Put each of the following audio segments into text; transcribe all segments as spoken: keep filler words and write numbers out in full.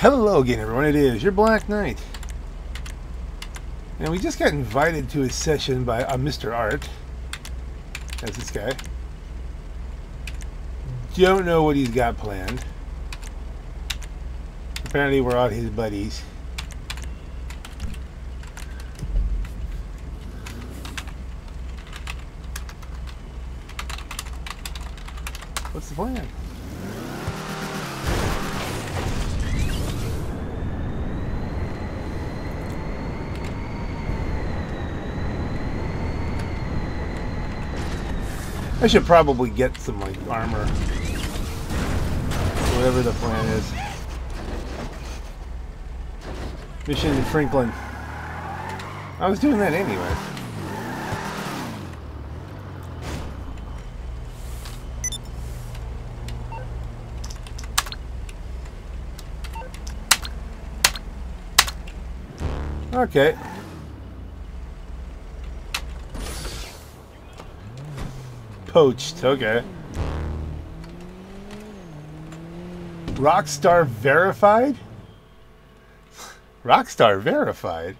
Hello again, everyone. It is your Black Knight. And we just got invited to a session by uh, Mister Art. That's this guy. Don't know what he's got planned. Apparently we're all his buddies. What's the plan? I should probably get some, like, armor. Whatever the plan is. Mission in Franklin. I was doing that anyway. Okay. Poached, okay. Rockstar verified? Rockstar verified?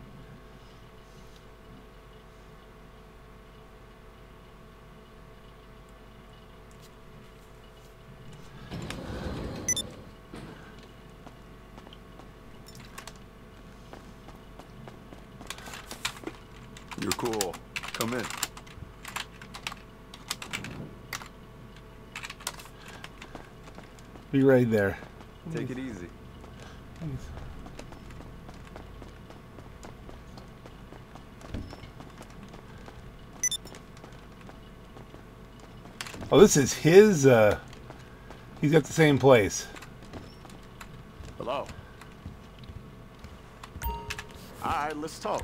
You're cool. Come in. Be right there. Take it easy. Thanks. Oh, this is his, uh, he's got the same place. Hello. All right, let's talk.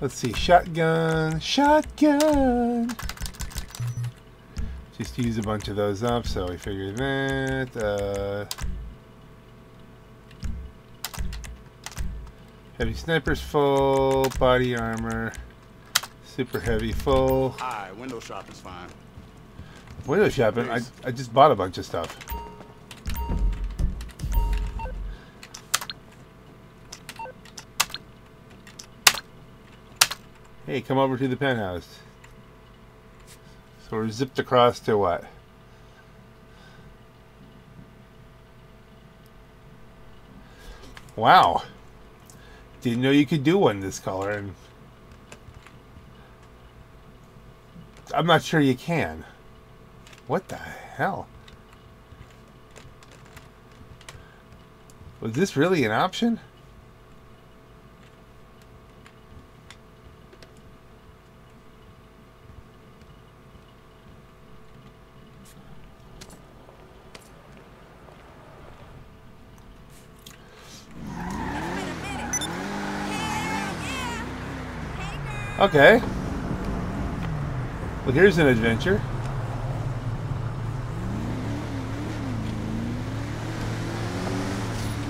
Let's see, shotgun, shotgun. Just use a bunch of those up, so we figure that. Uh, heavy snipers full, body armor, super heavy full. Aye, window shop is fine. Window shopping? I, I just bought a bunch of stuff. Hey, come over to the penthouse. So we're zipped across to what? Wow. Didn't know you could do one this color. And I'm not sure you can. What the hell? Was this really an option? Okay. Well, here's an adventure.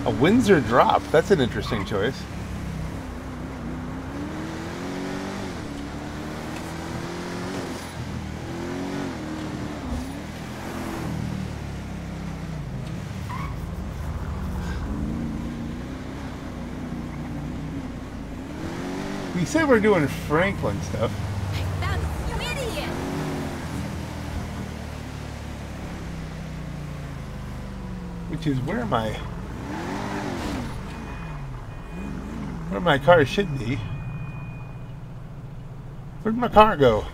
A Windsor drop. That's an interesting choice. You said we're doing Franklin stuff. That's an idiot. Which is where my where my car should be. Where'd my car go?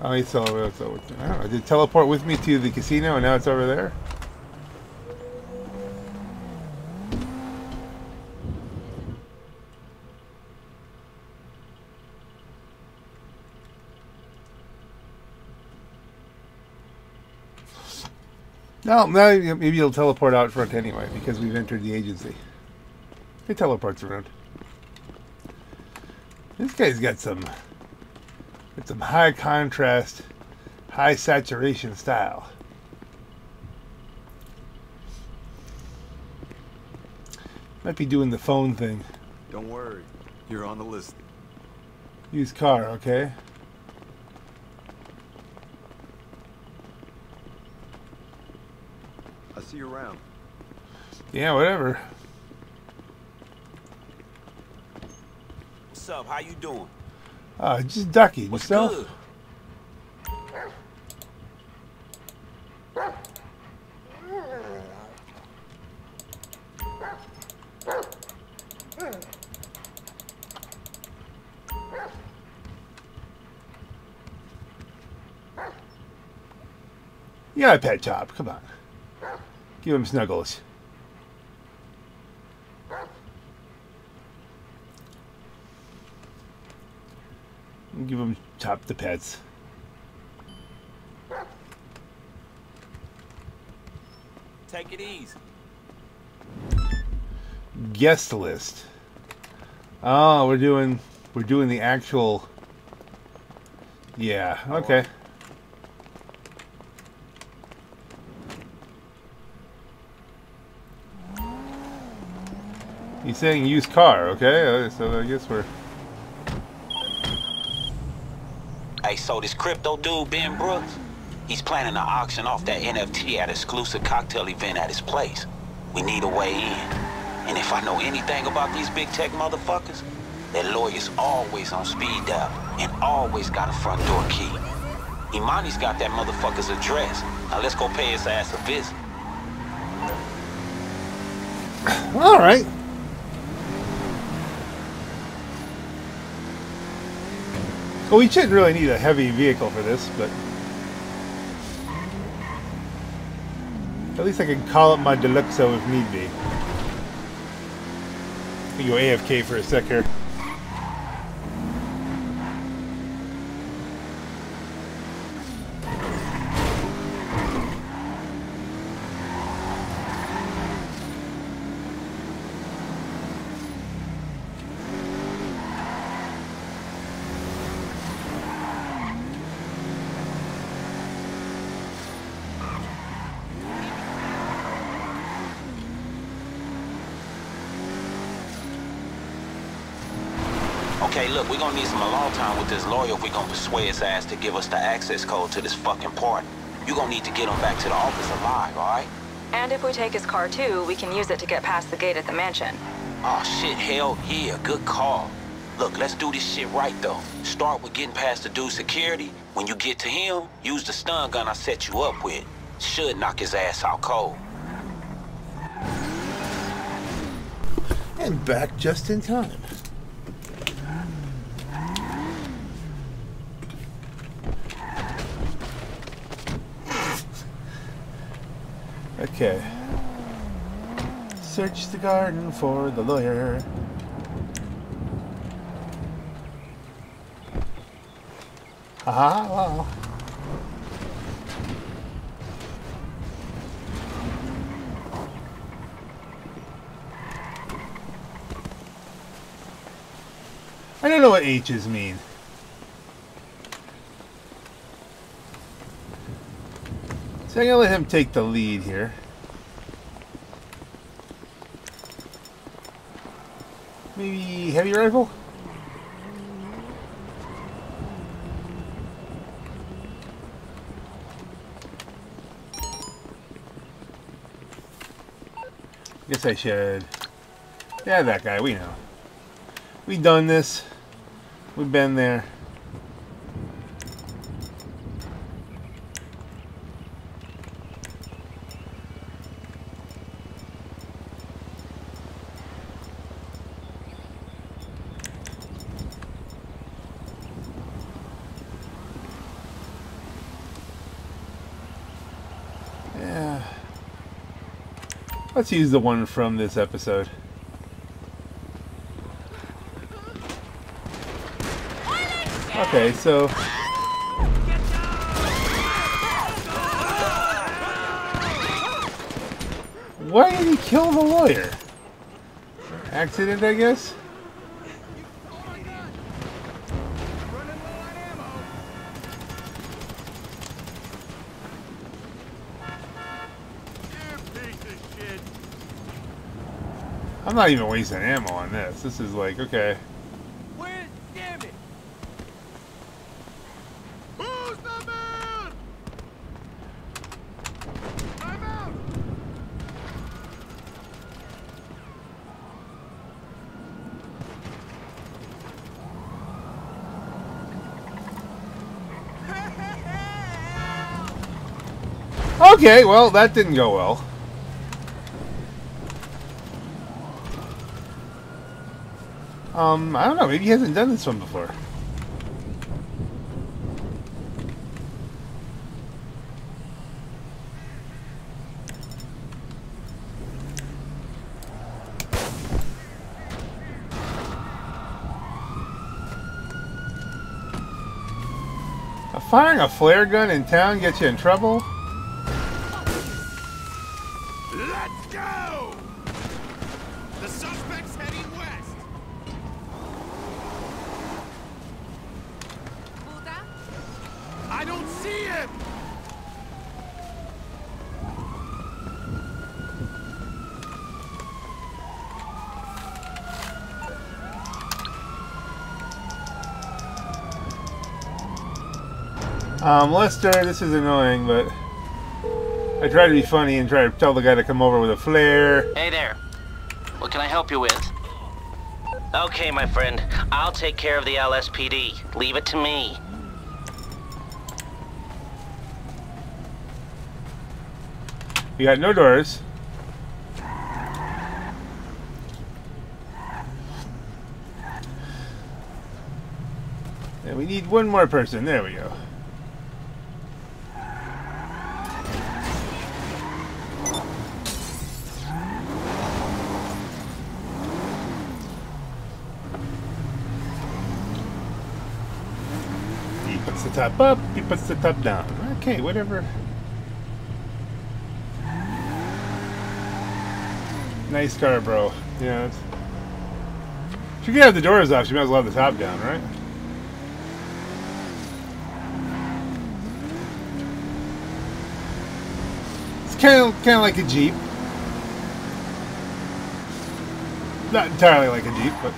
Oh, it's all it's all, I don't know. Did it teleport with me to the casino and now it's over there? No, now maybe you'll teleport out front anyway, because we've entered the agency. It teleports around. This guy's got some, got some high contrast, high saturation style. Might be doing the phone thing. Don't worry, you're on the list. Use car, okay? I'll see you around. Yeah, whatever. What's up? How you doing? Uh, just ducky. Yourself? What's good? You got a pet top. Come on. Give him snuggles. Give him top to pets. Take it easy. Guest list. Oh, we're doing we're doing the actual. Yeah, okay. He's saying used car, okay? So I guess we're. Hey, so this crypto dude, Ben Brooks, he's planning to auction off that N F T at an exclusive cocktail event at his place. We need a way in. And if I know anything about these big tech motherfuckers, their lawyer's always on speed dial and always got a front door key. Imani's got that motherfucker's address. Now let's go pay his ass a visit. All right. Well, we shouldn't really need a heavy vehicle for this, but at least I can call up my Deluxo if need be. Let me go A F K for a sec here. Okay, look, we're gonna need some a long time with this lawyer if we're gonna persuade his ass to give us the access code to this fucking party. You're gonna need to get him back to the office alive, all right? And if we take his car, too, we can use it to get past the gate at the mansion. Oh, shit, hell yeah, good call. Look, let's do this shit right, though. Start with getting past the dude's security. When you get to him, use the stun gun I set you up with. Should knock his ass out cold. And back just in time. Okay. Search the garden for the lawyer. Aha! Wow. I don't know what H's mean. So I'm gonna let him take the lead here. Maybe heavy rifle? Guess I should. Yeah, that guy, we know. We've done this. We've been there. Let's use the one from this episode. Okay, so... Why did he kill the lawyer? Accident, I guess? I'm not even wasting ammo on this. This is like, okay. Where, damn it. Who's the man? I'm out. Okay, well, that didn't go well. Um, I don't know, maybe he hasn't done this one before. Firing a flare gun in town gets you in trouble. Let's go. The suspect's heading west. I don't see him. Um, Lester, this is annoying, but I try to be funny and try to tell the guy to come over with a flare. Hey there. What can I help you with? Okay, my friend. I'll take care of the L S P D. Leave it to me. You got no doors. And we need one more person. There we go. Top up, he puts the top down. Okay, whatever. Nice car, bro. Yeah. If you can have the doors off, you might as well have the top down, right? It's kind of, kind of like a Jeep. Not entirely like a Jeep, but...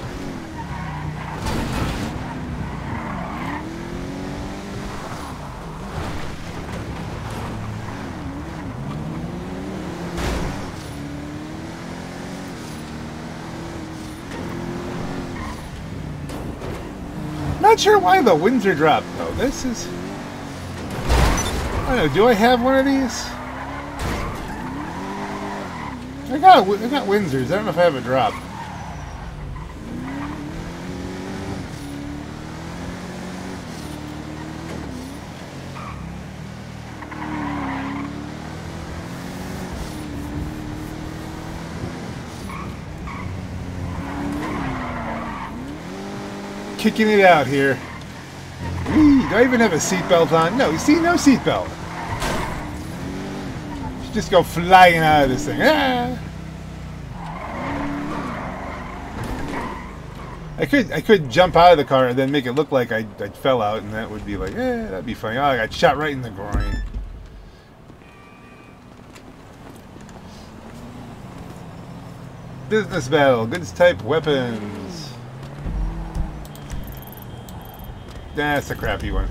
Not sure why the Windsor drop though. This is, I don't know, do I have one of these? I got I got Windsors. I don't know if I have a drop. Kicking it out here. Whee, do I even have a seatbelt on? No, you see, no seatbelt. Should just go flying out of this thing. Ah. I could, I could jump out of the car and then make it look like I, I fell out, and that would be like, eh, that'd be funny. Oh, I got shot right in the groin. Business battle. Goods type weapons. That's a crappy one.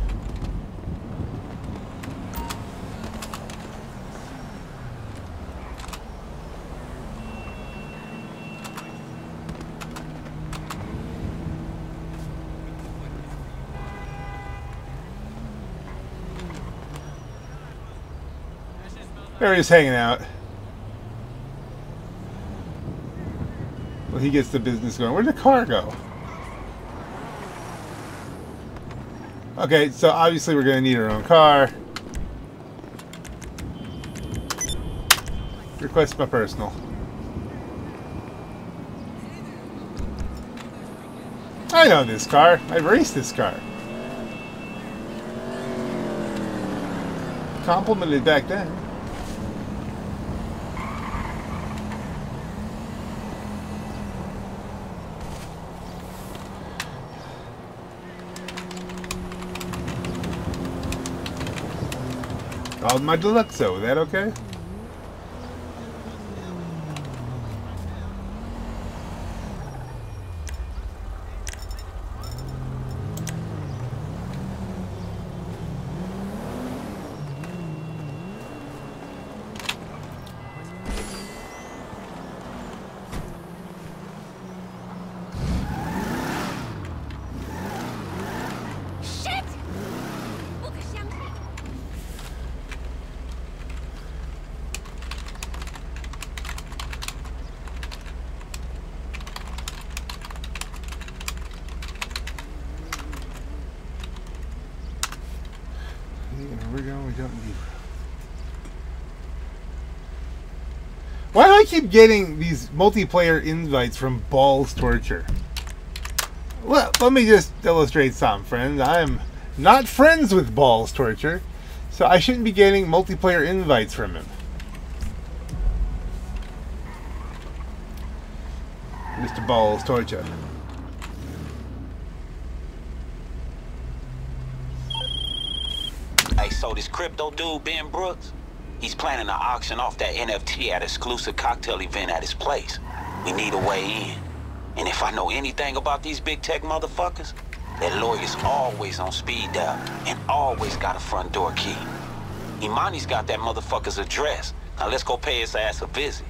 They're just hanging out. Well, he gets the business going. Where'd the car go? Okay, so obviously we're going to need our own car. Request my personal. I know this car. I've raced this car. Complimented back then. Called my Deluxo, is that okay? Why do I keep getting these multiplayer invites from Balls Torture? Well, let me just illustrate something, friends. I'm not friends with Balls Torture, so I shouldn't be getting multiplayer invites from him. Mister Balls Torture. Hey, so this crypto dude, Ben Brooks, he's planning to auction off that N F T at an exclusive cocktail event at his place. We need a way in. And if I know anything about these big tech motherfuckers, their lawyer's always on speed dial and always got a front door key. Imani's got that motherfucker's address. Now let's go pay his ass a visit.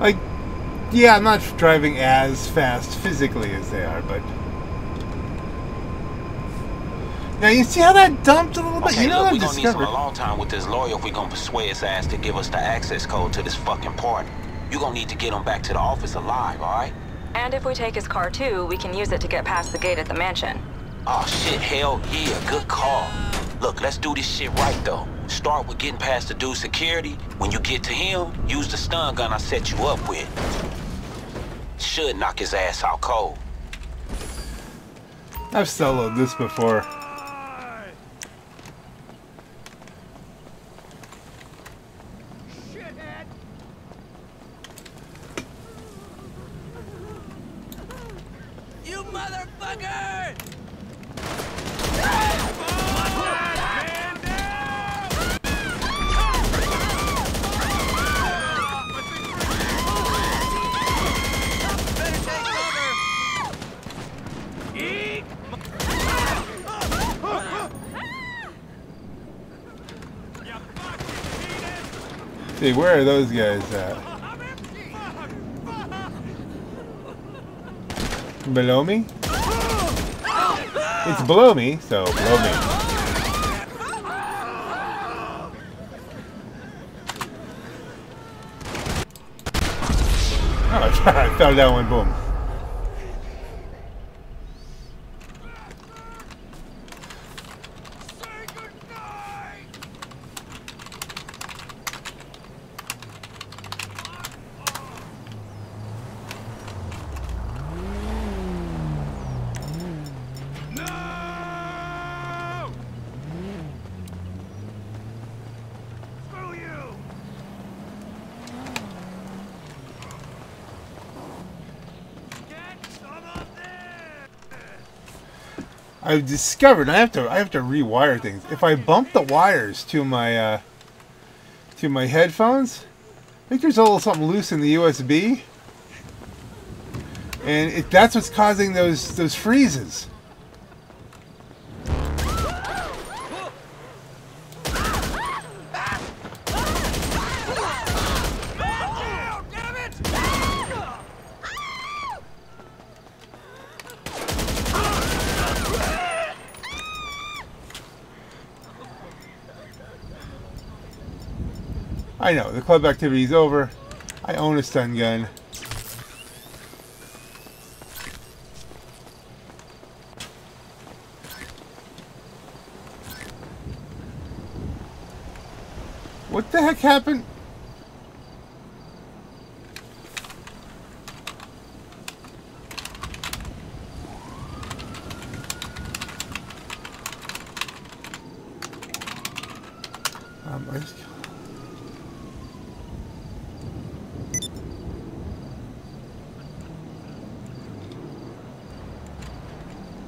Like, yeah, I'm not driving as fast physically as they are, but... Now, you see how that dumped a little bit? Okay, you know, look, we're gonna need some a long time with this lawyer if we're gonna persuade his ass to give us the access code to this fucking party. You're gonna need to get him back to the office alive, alright? And if we take his car too, we can use it to get past the gate at the mansion. Oh shit, hell yeah, good call. Look, let's do this shit right though. Start with getting past the dude's security. When you get to him, use the stun gun I set you up with. Should knock his ass out cold. I've soloed this before. See, where are those guys at? Below me? It's below me, so below me. Oh, I fell down one, boom. I've discovered I have to I have to rewire things. If I bump the wires to my uh, to my headphones, I think there's a little something loose in the U S B, and it, that's what's causing those those freezes. I know, the club activity is over. I own a stun gun. What the heck happened? Um, I just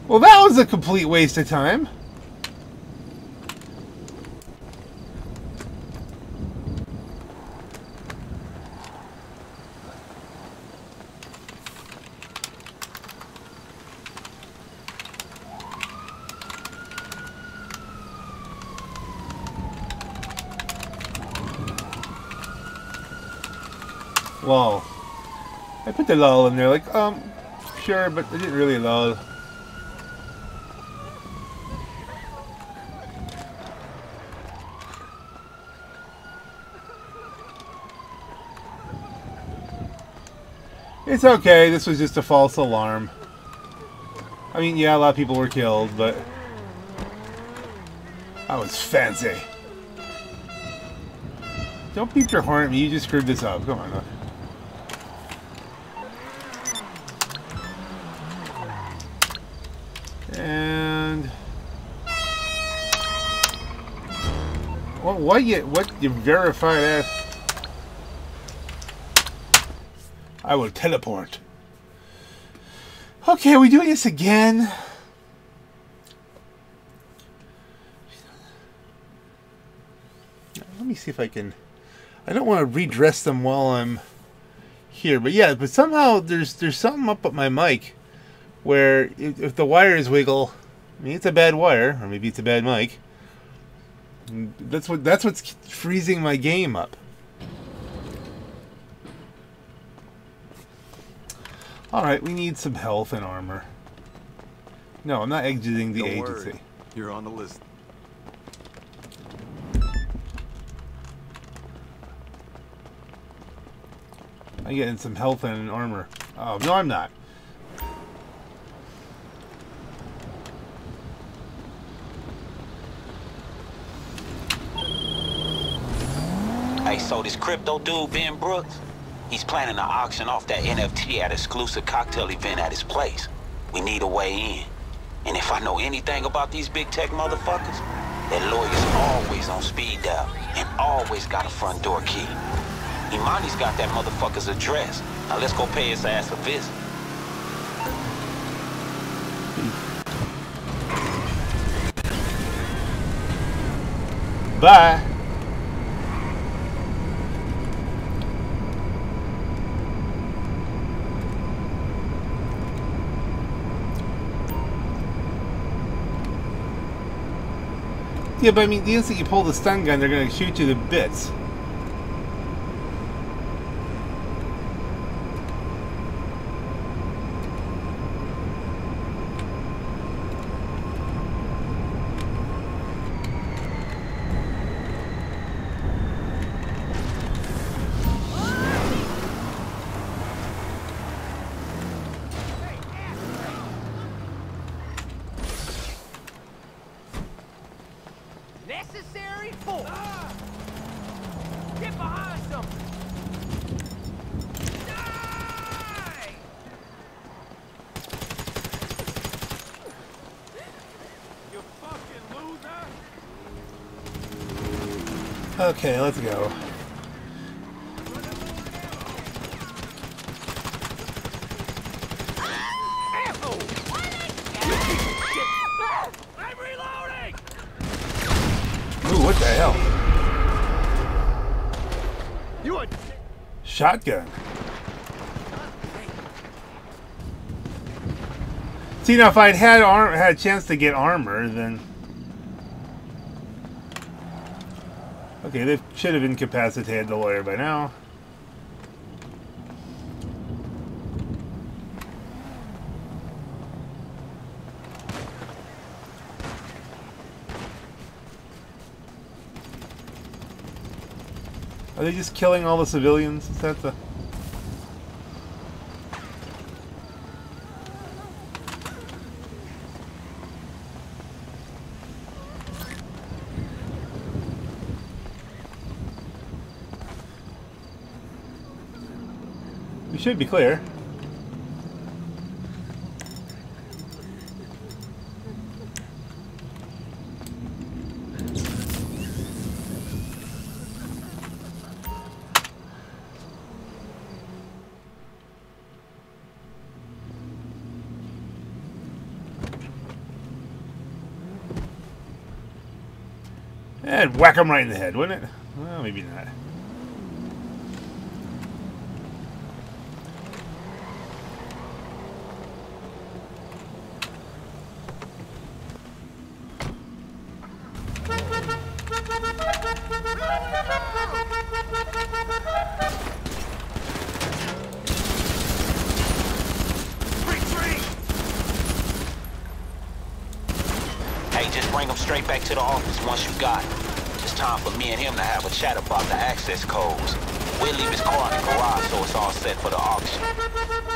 Well, that was a complete waste of time. Lol. I put the lol in there, like, um, sure, but I didn't really lol. It's okay, this was just a false alarm. I mean, yeah, a lot of people were killed, but that was fancy. Don't beep your horn at me, you just screwed this up. Come on, look. And what? What you? What you verified as? I will teleport. Okay, are we doing this again? Let me see if I can... I don't want to redress them while I'm here. But yeah, but somehow there's there's something up at my mic where if the wires wiggle... I mean, it's a bad wire, or maybe it's a bad mic. That's what that's what's freezing my game up. Alright, we need some health and armor. No, I'm not exiting the agency. Don't worry. You're on the list. I'm getting some health and armor. Oh, no, I'm not. Hey, so this crypto dude, Ben Brooks? He's planning to auction off that N F T at an exclusive cocktail event at his place. We need a way in. And if I know anything about these big tech motherfuckers, their lawyer's always on speed dial and always got a front door key. Imani's got that motherfucker's address. Now let's go pay his ass a visit. Bye. Yeah, but I mean, the instant you pull the stun gun, they're going to shoot you to bits. Okay, let's go. I'm reloading. Ooh, what the hell? You a shotgun. See, now if I'd had arm had a chance to get armor, then. Okay, they should have incapacitated the lawyer by now. Are they just killing all the civilians? Is that the... Should be clear. And whack him right in the head, wouldn't it? Well, maybe not. Once you got him, it's time for me and him to have a chat about the access codes. We'll leave his car in the garage so it's all set for the auction.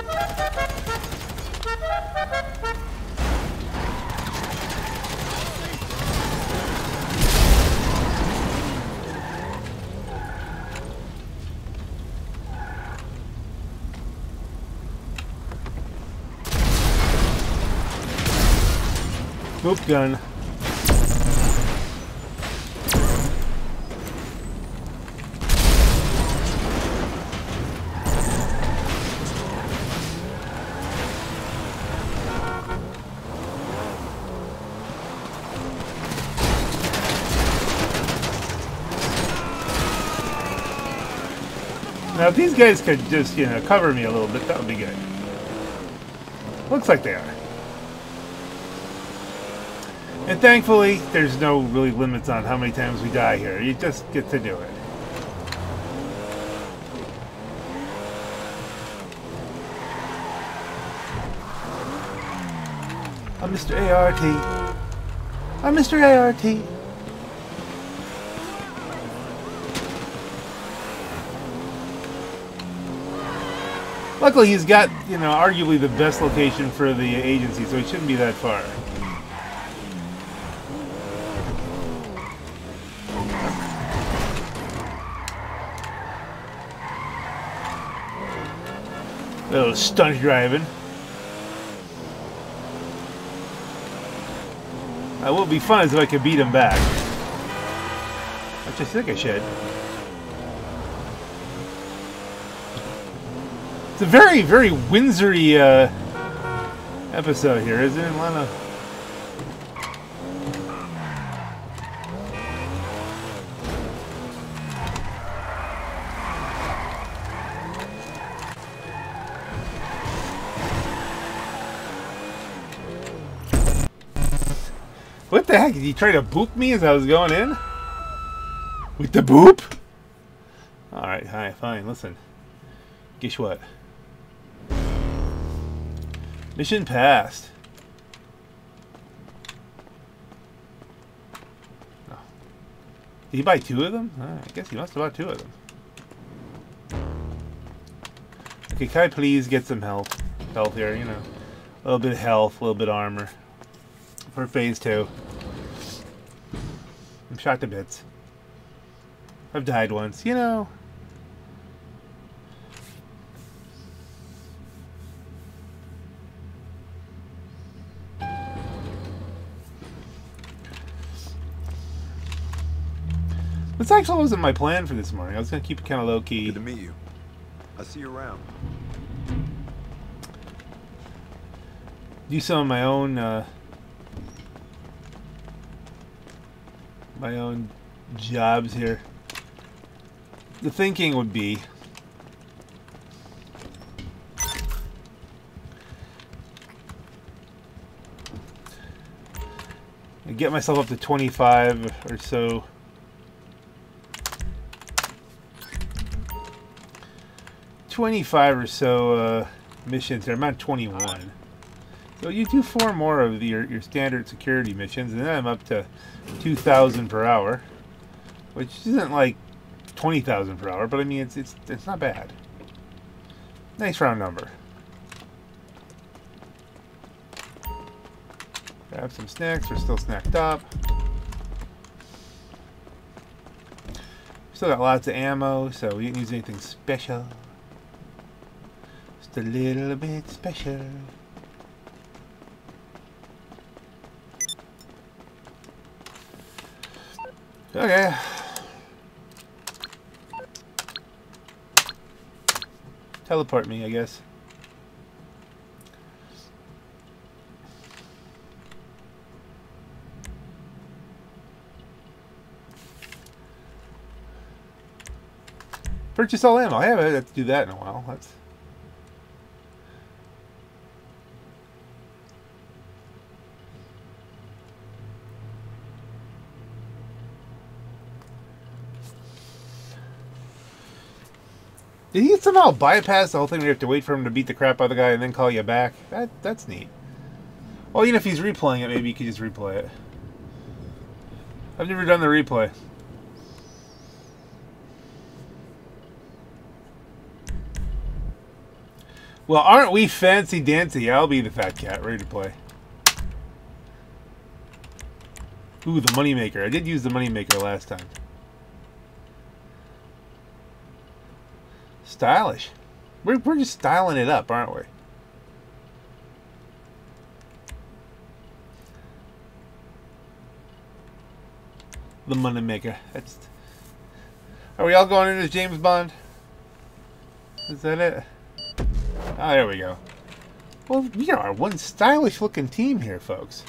Boop gun. Now if these guys could just, you know, cover me a little bit, that would be good. Looks like they are. And thankfully, there's no really limits on how many times we die here. You just get to do it. I'm Mister A R T. I'm Mister A R T. Luckily, he's got, you know, arguably the best location for the agency, so he shouldn't be that far. A little stunt driving. Now, what would be fun is if I could beat him back. Which I think I should. It's a very, very Windsor-y uh, episode here, isn't it, Lana? What the heck? Did he try to boop me as I was going in? With the boop? Alright, hi, fine, listen. Guess what? Mission passed. Oh. Did he buy two of them? Right, I guess he must have bought two of them. Okay, can I please get some health? Health here, you know. A little bit of health, a little bit of armor. For phase two. I'm shot to bits. I've died once, you know. This actually wasn't my plan for this morning. I was gonna keep it kind of low key. Good to meet you. I'll see you around. Do some of my own. Uh, My own jobs here. The thinking would be I get myself up to twenty-five or so, twenty-five or so uh, missions here. I'm at twenty-one. So you do four more of the, your, your standard security missions, and then I'm up to two thousand per hour, which isn't like twenty thousand per hour, but I mean, it's, it's, it's not bad. Nice round number. Grab some snacks. We're still snacked up. Still got lots of ammo, so we didn't use anything special. Just a little bit special. Okay. Teleport me, I guess. Purchase all ammo. I haven't had to do that in a while. That's. Did he somehow bypass the whole thing where you have to wait for him to beat the crap out of the guy and then call you back? That That's neat. Well, even if he's replaying it, maybe you could just replay it. I've never done the replay. Well, aren't we fancy dancy? I'll be the fat cat, ready to play. Ooh, the moneymaker. I did use the moneymaker last time. Stylish. We're, we're just styling it up, aren't we? The moneymaker. That's... Are we all going in as James Bond? Is that it? Oh, there we go. Well, we are one stylish looking team here, folks.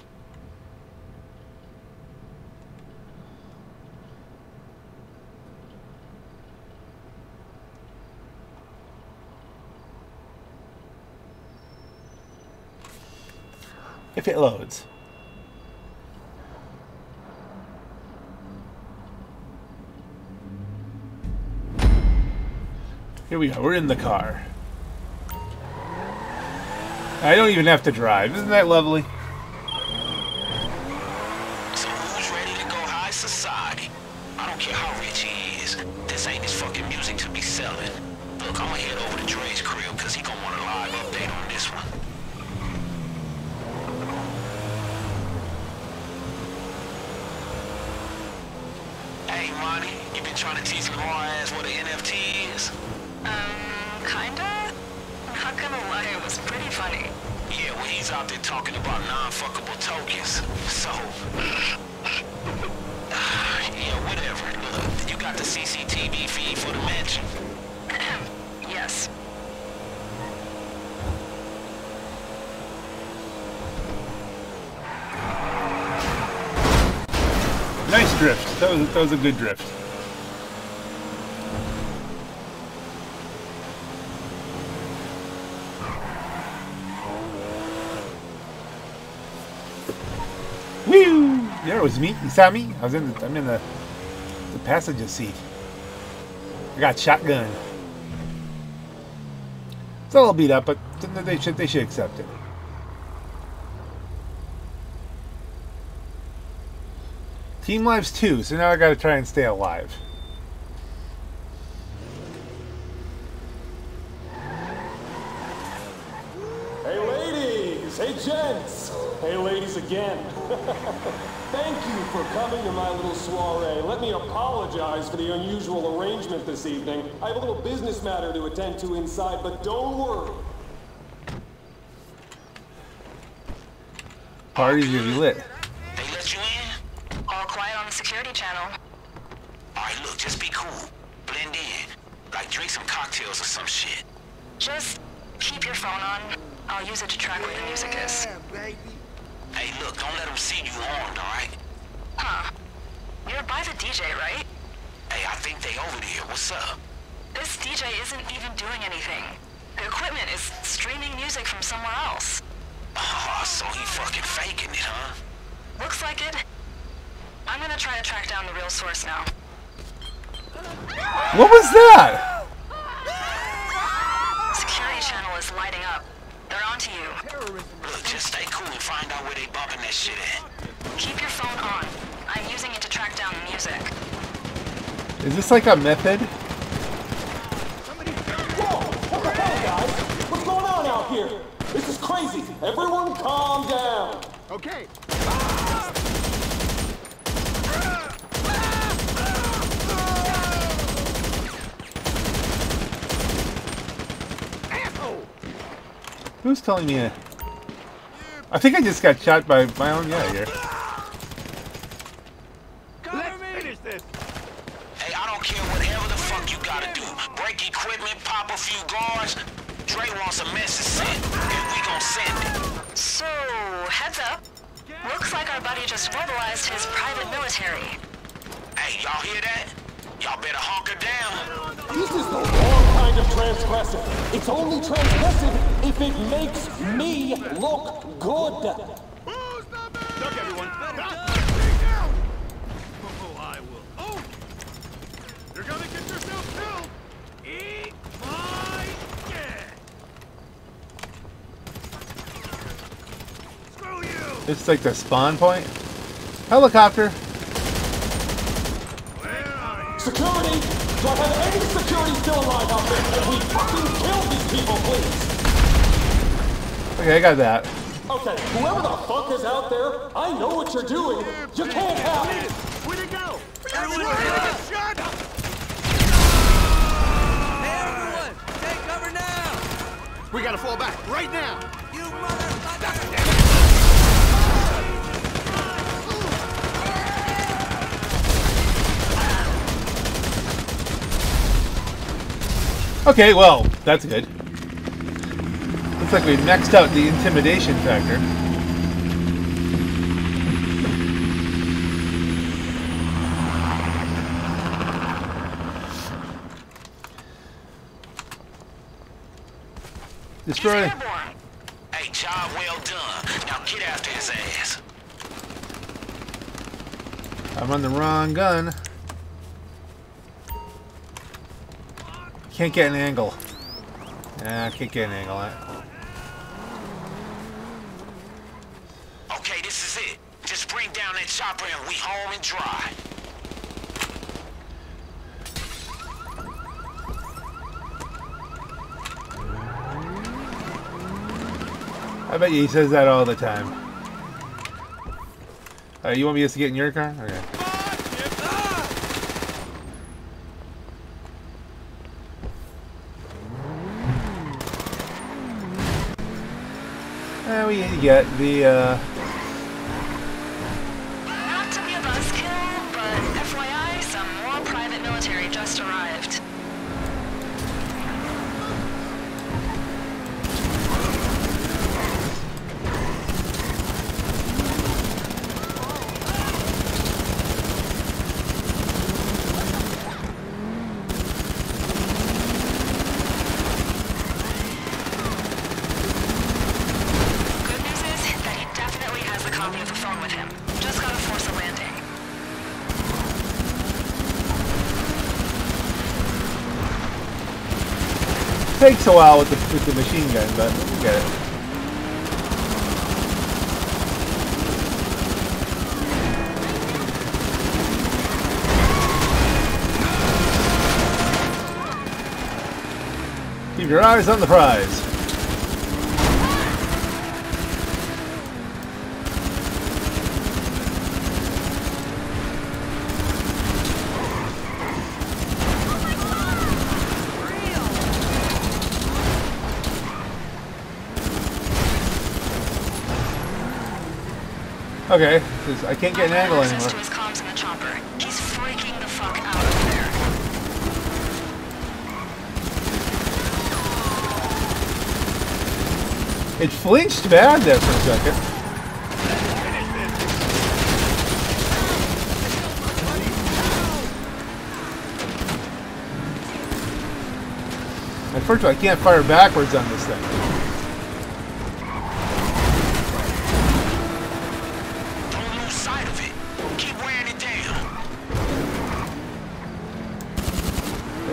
If it loads. Here we go, we're in the car. I don't even have to drive. Isn't that lovely? So who's ready to go high society? I don't care how rich he is. This ain't his fucking music to be selling. Look, I'm gonna head over to Dre's crib because he gonna want a live update on this one. Hey, Monty, you been trying to teach my ass what an N F T is? Um, kinda? Not gonna lie, it was pretty funny. Yeah, when well, he's out there talking about non-fuckable tokens. So, yeah, whatever. Look, you got the C C T V feed for the mansion. Yes. Nice drift. That was that was a good drift. There it was me. You saw me. I was in. The, I'm in the, the passenger seat. I got shotgun. It's a little beat up, but they should they should accept it. Team lives two, so now I got to try and stay alive. Hey ladies, hey gents, hey ladies again. Thank you for coming to my little soiree. Let me apologize for the unusual arrangement this evening. I have a little business matter to attend to inside, but don't worry. Party's gonna be lit. They let you in? All quiet on the security channel. All right, look, just be cool. Blend in. Like, drink some cocktails or some shit. Just keep your phone on. I'll use it to track where the music is. Yeah, baby. Hey, look, don't let them see you armed, all right? Huh. You're by the D J, right? Hey, I think they over there. What's up? This D J isn't even doing anything. The equipment is streaming music from somewhere else. Oh, so he fucking faking it, huh? Looks like it. I'm gonna try to track down the real source now. What was that? Security channel is lighting up. They're onto you. Look, just stay cool and find out where they bumping that shit at. Keep your phone on. I'm using it to track down the music. Is this like a method? Whoa! What the hell, guys? What's going on out here? This is crazy. Everyone calm down. Okay. Who's telling me? I think I just got shot by my own guy here. Let's finish this. Hey, I don't care whatever the fuck you gotta do. Break equipment, pop a few guards. Dre wants a message sent, and we gonna send it. So, heads up. Looks like our buddy just mobilized his private military. Hey, y'all hear that? Y'all better hunker down. This is the wrong kind of transgressive. It's only transgressive if it makes me look good. Who's the man? Look, everyone. Oh, I will. Oh! You're gonna get yourself killed. Eat my shit. Screw you. It's like the spawn point. Helicopter. Security! Do I have any security still alive out there? Can we fucking kill these people, please? Okay, I got that. Okay, whoever the fuck is out there, I know what you're doing. You can't have it. Where'd it go? Everyone, shut up! Hey, everyone, take cover now! We gotta fall back right now. You motherfucker! Okay, well, that's good. Looks like we've maxed out the intimidation factor. Destroy. Hey, job well done. Now get after his ass. I'm on the wrong gun. Can't get an angle. Nah, I can't get an angle on it. Okay, this is it. Just bring down that chopper and we home and dry. I bet you he says that all the time. Uh, you want me just to get in your car? Okay. We need to get the, uh... Not to be a buzzkill, but F Y I, some more private military just arrived. Takes a while with the, with the machine gun, but we get it. Keep your eyes on the prize. Okay, I can't get an angle anymore. Access to his comms in the chopper. He's freaking the fuck out of there. It flinched bad there for a second. And first of all, I can't fire backwards on this thing.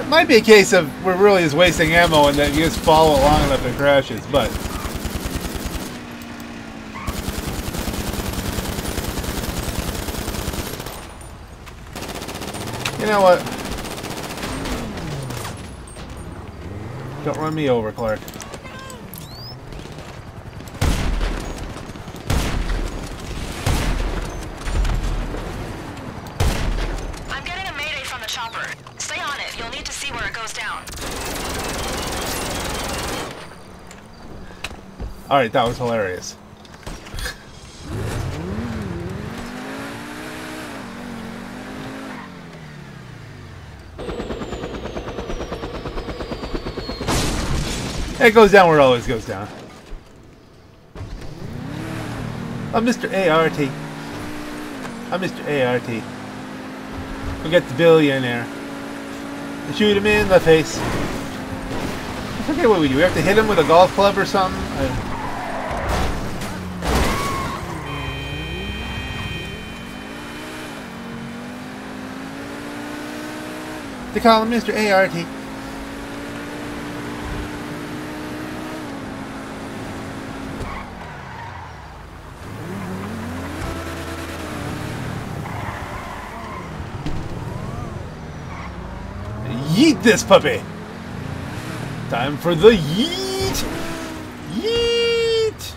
Might be a case of we're really just wasting ammo and that you just follow it long enough and it crashes, but you know what? Don't run me over, Clark. All right, that was hilarious. It goes down where it always goes down. I'm Mister A R T. I'm Mister A R T. We got the billionaire. We shoot him in the face. I forget what we do. We have to hit him with a golf club or something. I They call him Mister A R T. Yeet this puppy! Time for the yeet! Yeet!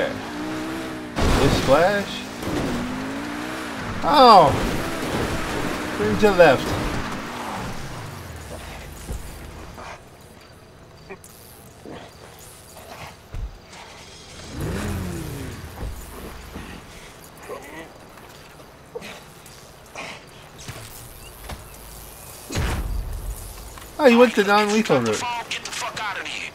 Okay. This splash. Oh! Turn to left. Oh, you went the non-lethal route. Get the fuck out of here.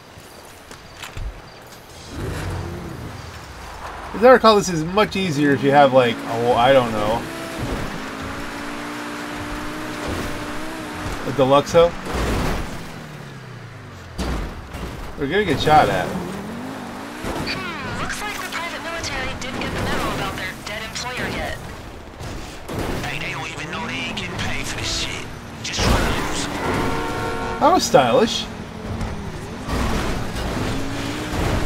As I recall, this is much easier if you have, like, oh, I don't know, a Deluxo. We're gonna get shot at. Hmm, looks like the private military didn't get the memo about their dead employer yet. Hey, they don't even know they ain't getting paid for this shit. Just try to lose them. That was stylish.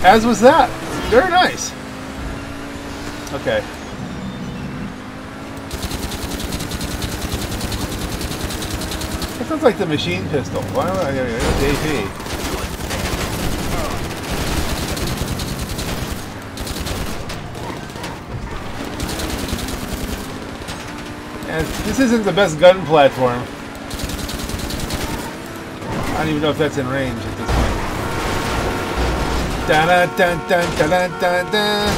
As was that. Very nice. Okay. That sounds like the machine pistol. Why don't I get a J P? And this isn't the best gun platform. I don't even know if that's in range at this point. Da da da da da da da.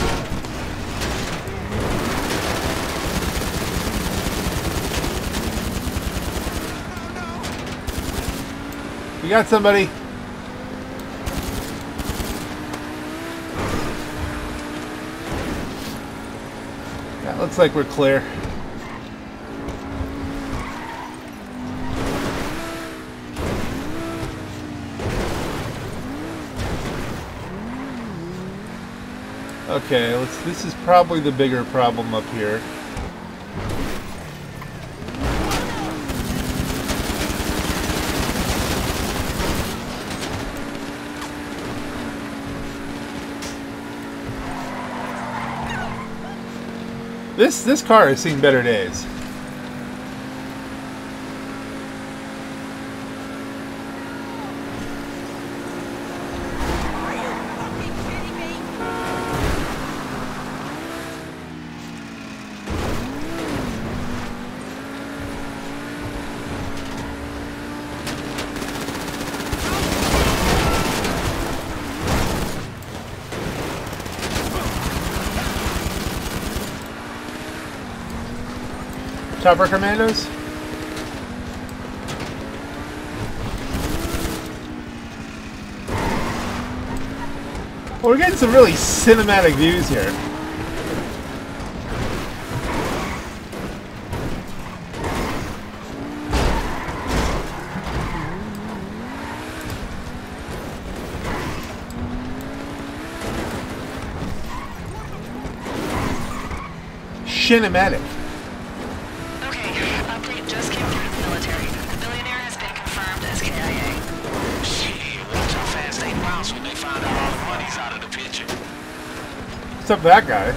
We got somebody. That looks like we're clear. Okay, let's, this is probably the bigger problem up here. This this car has seen better days. Chopper commandos? Well, we're getting some really cinematic views here. Cinematic. Up that guy.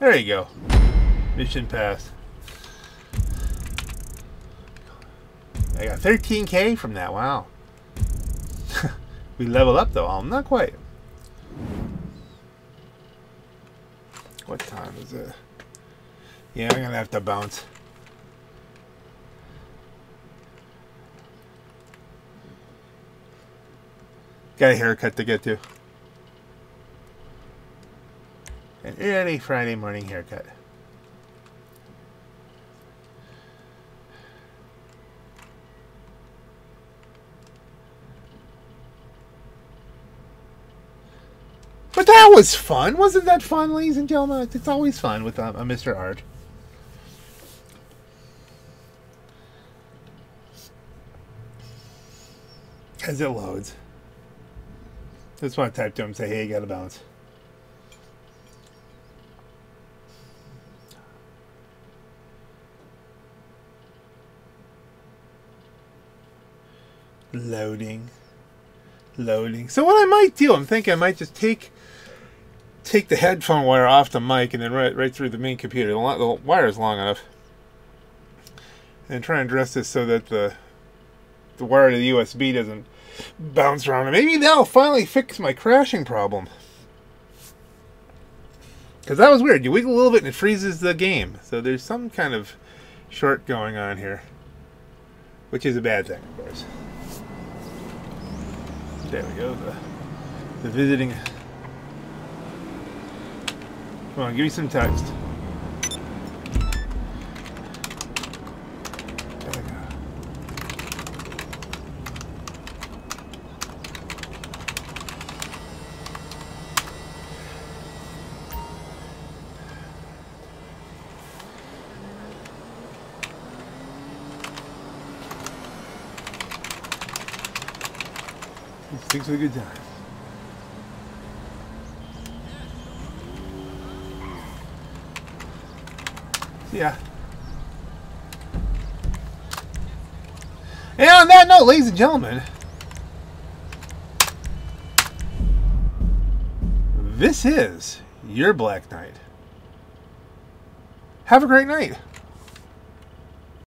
There you go. Mission passed. I got thirteen K from that. Wow. We leveled up though. I'm not quite. What time is it? Yeah, I'm gonna have to bounce. Got a haircut to get to. An early Friday morning haircut. But that was fun. Wasn't that fun, ladies and gentlemen? It's always fun with um, a Mister Art. as it loads. I just want to type to him and say, hey, you got to bounce. Loading. Loading. So what I might do, I'm thinking I might just take take the headphone wire off the mic and then right, right through the main computer. The, the wire is long enough. And try and dress this so that the the wire to the U S B doesn't bounce around. And maybe that'll finally fix my crashing problem. Because that was weird. You wiggle a little bit and it freezes the game. So there's some kind of short going on here. Which is a bad thing, of course. There we go. The, the visiting. Come on, give me some text. There we go. Thanks for the good time. Yeah. And on that note, ladies and gentlemen, this is your Black Knight. Have a great night.